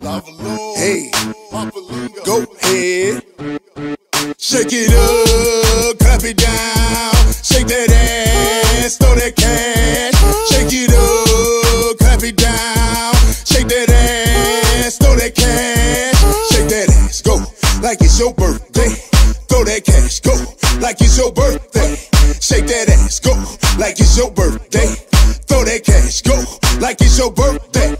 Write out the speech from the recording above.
Lava Lord. Hey, go ahead. Shake it up, clap it down. Shake that ass, throw that cash. Shake it up, clap it down. Shake that ass, throw that cash. Shake that ass, go like it's your birthday. Throw that cash, go like it's your birthday. Shake that ass, go like it's your birthday. Throw that cash, go like it's your birthday.